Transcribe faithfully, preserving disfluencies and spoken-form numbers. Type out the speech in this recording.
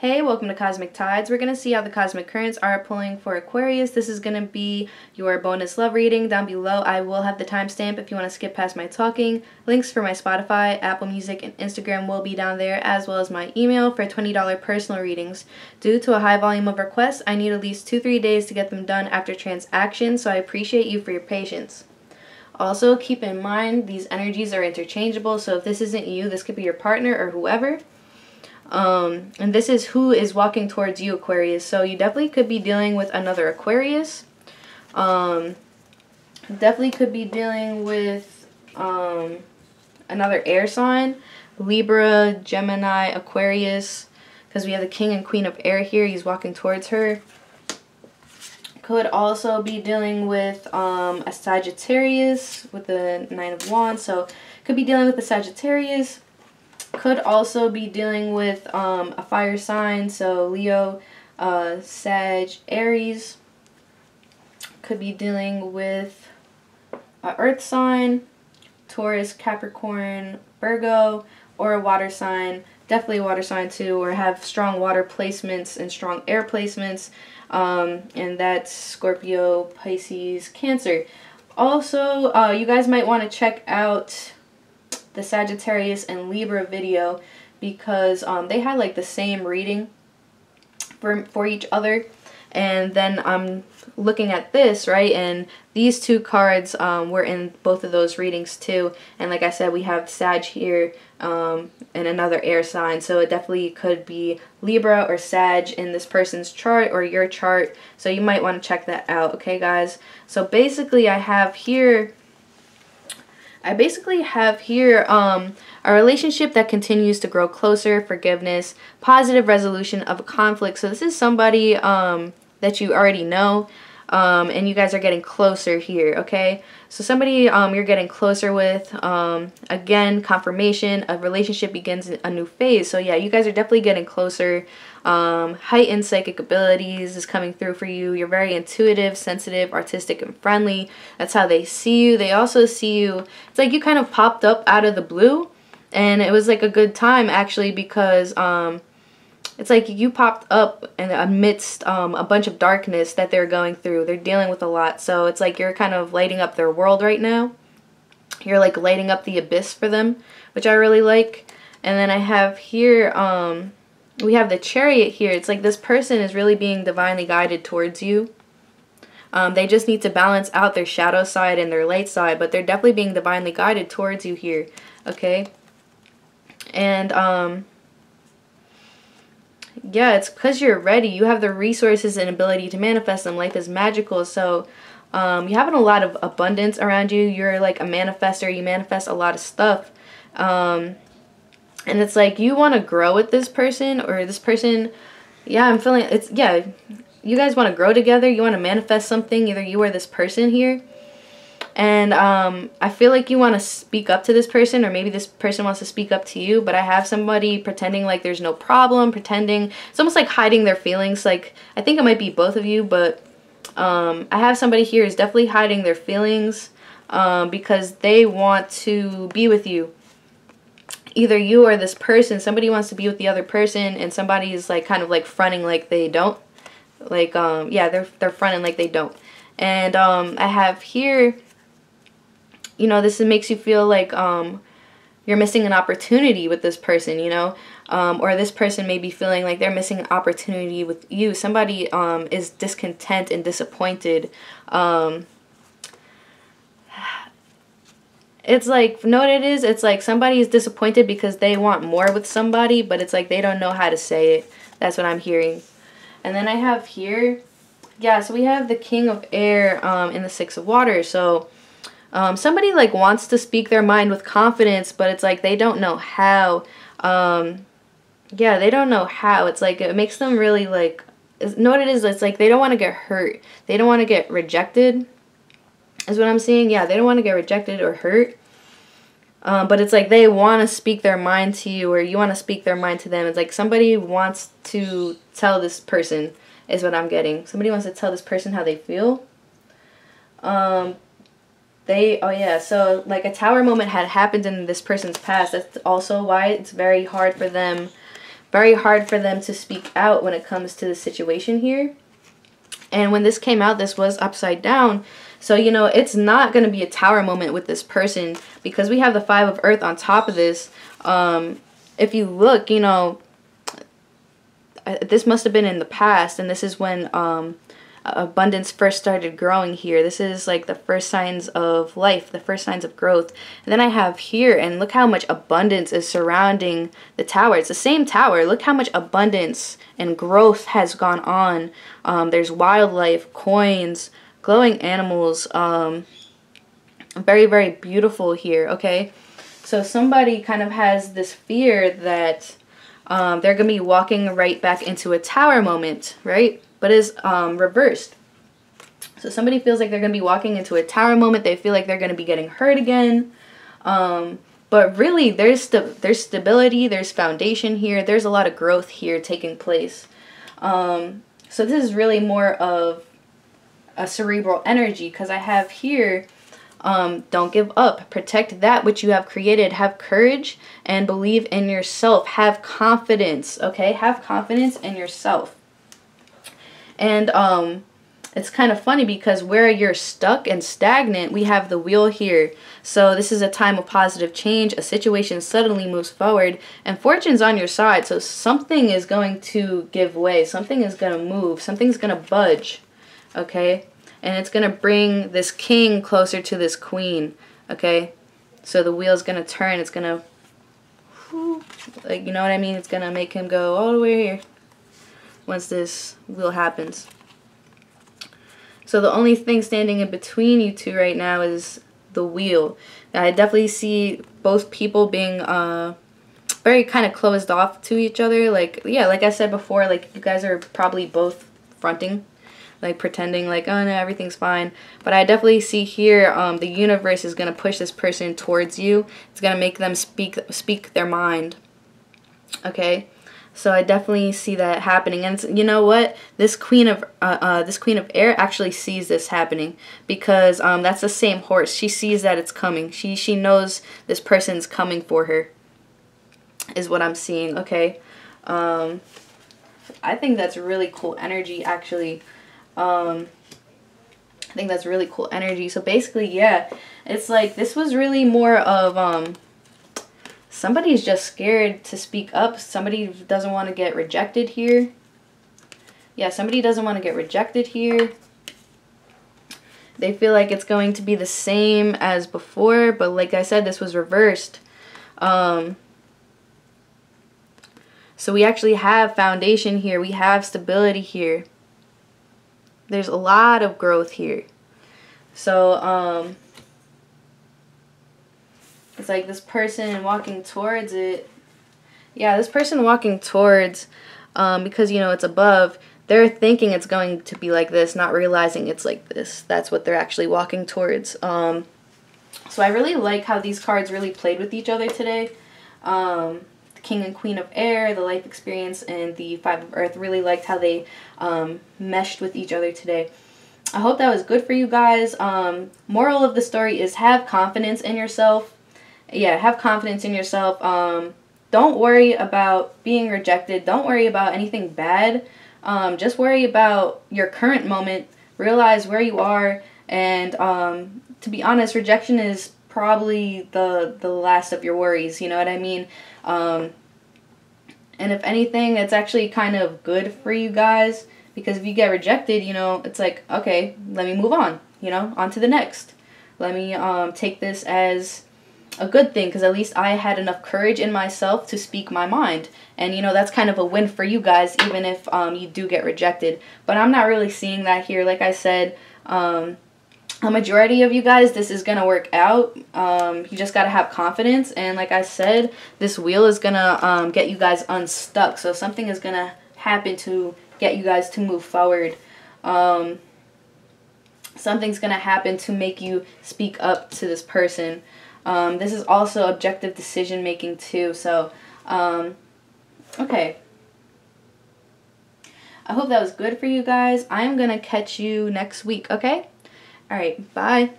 Hey, welcome to Cosmic Tides. We're going to see how the Cosmic Currents are pulling for Aquarius. This is going to be your bonus love reading. Down below, I will have the timestamp if you want to skip past my talking. Links for my Spotify, Apple Music, and Instagram will be down there, as well as my email for twenty dollar personal readings. Due to a high volume of requests, I need at least two, three days to get them done after transactions, so I appreciate you for your patience. Also, keep in mind, these energies are interchangeable, so if this isn't you, this could be your partner or whoever. Um, and this is who is walking towards you, Aquarius. So you definitely could be dealing with another Aquarius. Um, definitely could be dealing with um, another air sign, Libra, Gemini, Aquarius, because we have the King and Queen of Air here. He's walking towards her. Could also be dealing with um, a Sagittarius with the Nine of Wands. So could be dealing with a Sagittarius. Could also be dealing with um, a fire sign, so Leo, uh, Sag, Aries. Could be dealing with an earth sign, Taurus, Capricorn, Virgo, or a water sign. Definitely a water sign too, or have strong water placements and strong air placements, um, and that's Scorpio, Pisces, Cancer. Also, uh, you guys might want to check out the Sagittarius and Libra video, because um, they had like the same reading for, for each other. And then I'm looking at this, right, and these two cards um, were in both of those readings too. And like I said, we have Sag here um, and another air sign, so it definitely could be Libra or Sag in this person's chart or your chart, so you might want to check that out, okay guys? So basically I have here I basically have here um, a relationship that continues to grow closer, forgiveness, positive resolution of a conflict. So this is somebody um, that you already know, um, and you guys are getting closer here, okay? So somebody um, you're getting closer with, um, again, confirmation, a relationship begins a new phase. So yeah, you guys are definitely getting closer. Um, heightened psychic abilities is coming through for you. You're very intuitive, sensitive, artistic, and friendly. That's how they see you. They also see you. It's like you kind of popped up out of the blue, and it was like a good time actually, because um, it's like you popped up and amidst um, a bunch of darkness that they're going through. They're dealing with a lot, so it's like you're kind of lighting up their world right now. You're like lighting up the abyss for them, which I really like. And then I have here, um, we have the Chariot here. It's like this person is really being divinely guided towards you. Um, they just need to balance out their shadow side and their light side, but they're definitely being divinely guided towards you here, okay? And, um, yeah, it's because you're ready. You have the resources and ability to manifest them. Life is magical, so um, you're having a lot of abundance around you. You're like a manifester. You manifest a lot of stuff. Um... And it's like you want to grow with this person, or this person, yeah, I'm feeling, it's, yeah, you guys want to grow together, you want to manifest something, either you or this person here. And um, I feel like you want to speak up to this person, or maybe this person wants to speak up to you, but I have somebody pretending like there's no problem, pretending, it's almost like hiding their feelings. Like, I think it might be both of you, but um, I have somebody here who's definitely hiding their feelings um, because they want to be with you. Either you or this person, somebody wants to be with the other person, and somebody is like kind of like fronting like they don't, like um yeah, they're they're fronting like they don't. And um I have here, you know, this makes you feel like um you're missing an opportunity with this person, you know, um or this person may be feeling like they're missing an opportunity with you. Somebody um is discontent and disappointed. um It's like, you know what it is? It's like somebody is disappointed because they want more with somebody, but it's like they don't know how to say it. That's what I'm hearing. And then I have here, yeah, so we have the King of Air um, and the Six of Water. So um, somebody like wants to speak their mind with confidence, but it's like they don't know how. Um, yeah, they don't know how. It's like it makes them really like, you know what it is? It's like they don't want to get hurt. They don't want to get rejected. Is what I'm seeing. Yeah, they don't want to get rejected or hurt. Um, but it's like they want to speak their mind to you, or you want to speak their mind to them. It's like somebody wants to tell this person, is what I'm getting. Somebody wants to tell this person how they feel. Um, they, oh yeah, so like a tower moment had happened in this person's past. That's also why it's very hard for them very hard for them to speak out when it comes to the situation here. And when this came out, this was upside down. So, you know, it's not going to be a tower moment with this person, because we have the Five of Earth on top of this. Um, if you look, you know, this must have been in the past, and this is when um, abundance first started growing here. This is like the first signs of life, the first signs of growth. And then I have here, and look how much abundance is surrounding the tower. It's the same tower. Look how much abundance and growth has gone on. Um, there's wildlife, coins, glowing animals. Um, very, very beautiful here, okay? So somebody kind of has this fear that um, they're going to be walking right back into a tower moment, right? But it's um, reversed. So somebody feels like they're going to be walking into a tower moment. They feel like they're going to be getting hurt again. Um, but really, there's, st there's stability, there's foundation here. There's a lot of growth here taking place. Um, so this is really more of a cerebral energy, because I have here, um, don't give up. Protect that which you have created. Have courage and believe in yourself. Have confidence, okay? Have confidence in yourself. And um, it's kind of funny because where you're stuck and stagnant, we have the Wheel here. So this is a time of positive change. A situation suddenly moves forward, and fortune's on your side. So something is going to give way. Something is going to move. Something's going to budge, okay? And it's going to bring this King closer to this Queen, okay? So the Wheel's going to turn. It's going to, like, you know what I mean? It's going to make him go all the way here once this Wheel happens. So the only thing standing in between you two right now is the Wheel. I definitely see both people being uh, very kind of closed off to each other. Like, yeah, like I said before, like, you guys are probably both fronting, like pretending like, oh no, everything's fine. But I definitely see here um, the universe is going to push this person towards you. It's going to make them speak, speak their mind, okay? So I definitely see that happening. And you know what? This Queen of uh, uh, this Queen of Air actually sees this happening, because um, that's the same horse. She sees that it's coming. She she knows this person's coming for her, is what I'm seeing, okay? Um, I think that's really cool energy, actually. Um, I think that's really cool energy. So basically, yeah, it's like this was really more of... Um, Somebody's just scared to speak up. Somebody doesn't want to get rejected here. Yeah, somebody doesn't want to get rejected here. They feel like it's going to be the same as before, but like I said, this was reversed. Um, so we actually have foundation here. We have stability here. There's a lot of growth here. So, um... it's like this person walking towards it. Yeah, this person walking towards, um, because, you know, it's above. They're thinking it's going to be like this, not realizing it's like this. That's what they're actually walking towards. Um, so I really like how these cards really played with each other today. Um, the King and Queen of Air, the Life Experience, and the Five of Earth. Really liked how they um, meshed with each other today. I hope that was good for you guys. Um, moral of the story is have confidence in yourself. Yeah, have confidence in yourself. Um, don't worry about being rejected. Don't worry about anything bad. Um, just worry about your current moment. Realize where you are. And um, to be honest, rejection is probably the, the last of your worries. You know what I mean? Um, and if anything, it's actually kind of good for you guys. Because if you get rejected, you know, it's like, okay, let me move on. You know, on to the next. Let me um, take this as... a good thing, because at least I had enough courage in myself to speak my mind. And you know, that's kind of a win for you guys, even if um, you do get rejected. But I'm not really seeing that here. Like I said, um, a majority of you guys, this is gonna work out. Um, you just gotta have confidence, and like I said, this Wheel is gonna um, get you guys unstuck. So something is gonna happen to get you guys to move forward. Um, something's gonna happen to make you speak up to this person. Um, this is also objective decision making too, so, um, okay. I hope that was good for you guys. I'm gonna catch you next week, okay? All right, bye.